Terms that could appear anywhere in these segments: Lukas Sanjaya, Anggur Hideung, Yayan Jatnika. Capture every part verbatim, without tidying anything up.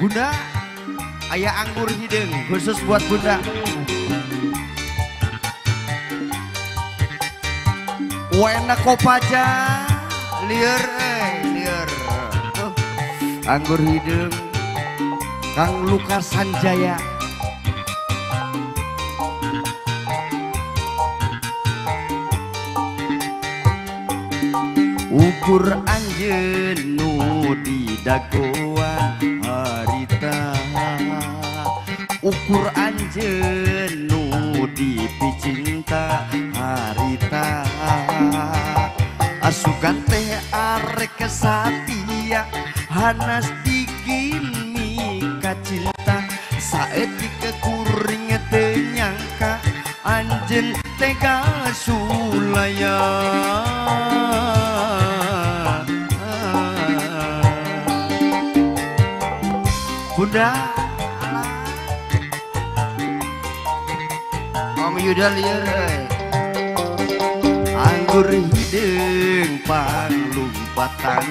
Bunda, aya anggur hideung khusus buat Bunda. Wena kopaja lieur euy, lieur. Uh, anggur hideung Kang Lukas Sanjaya. Ukur anjeun nu didagoan harita, ukur anjeun nu dipicinta harita. Asukan teh arek satia hanas digini kacinta, saeutik kekuring teu nyangka anjeun tega sulaya. Bunda, Om Yuda lieur euy. Anggur hideung panglumpatan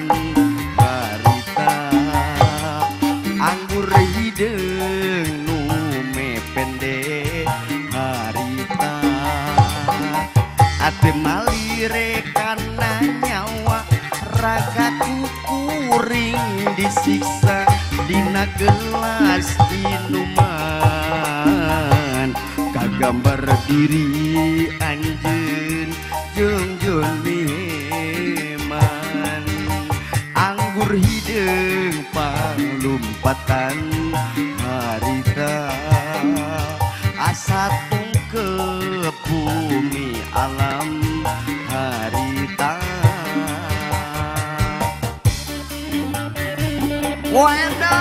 harita, anggur hideung nu mepende harita. Ate malire kana nyawa, raga kuring disiksa dina gelas minuman, kagambar diri anjeun jeung joliman. Anggur hideung panglumpatan harita, asa tungkep bumi alam harita. Wena,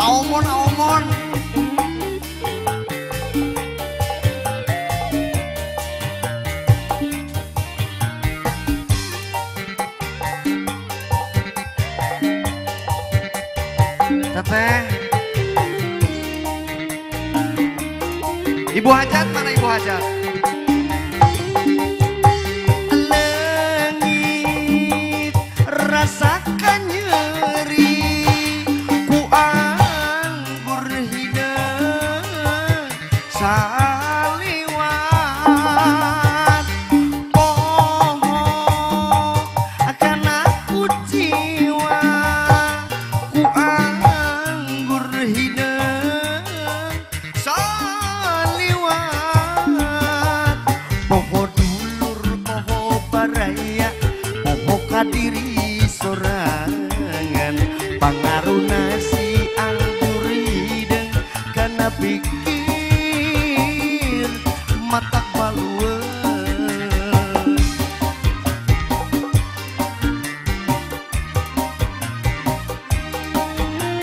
aomon aomon, teteh, ibu hajat mana ibu hajat? Rasakan nyeri ku anggur hideung saliwat, oh kana ku jiwa ku anggur hideung saliwat. Poho dulur poho baraya poho kadiri sorangan, pangaruna si anggur hideung kana pikir matak balueun.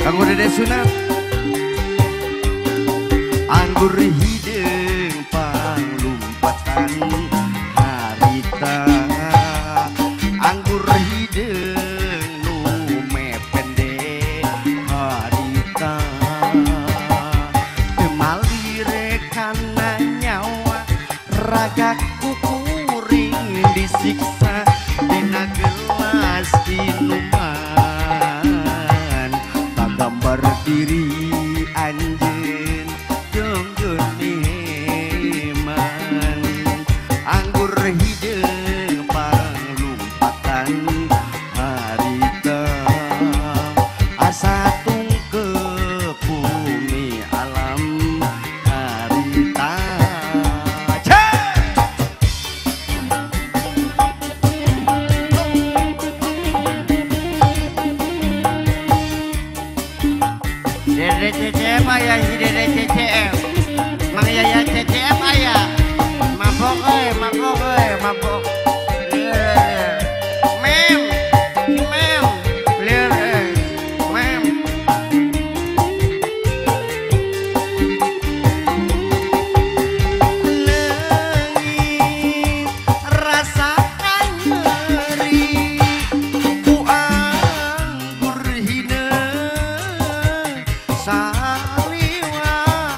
Kanggo dede sunat, anggur hideung panglumpatan harita, anggur hideung ragaku kuring disiksa dina gelas minuman, kagambar diri anjeun jeung joliman. Anggur hideung panglumpatan harita, asa tungkep bumi alam harita. C C M ayah, C C M, mang yaya C C M ayah, mabok eh, mabok eh, mabok, mem, mem, lieur eh, mem. Leungit rasakan nyeri ku anggur hideung saliwat,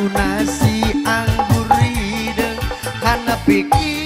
aku nasi anggur hideung, kana pikir